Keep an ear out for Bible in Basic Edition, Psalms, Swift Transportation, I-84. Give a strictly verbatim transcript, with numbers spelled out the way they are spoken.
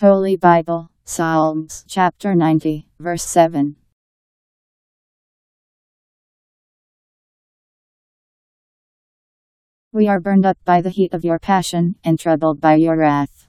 Holy Bible, Psalms chapter ninety, verse seven. We are burned up by the heat of your passion, and troubled by your wrath.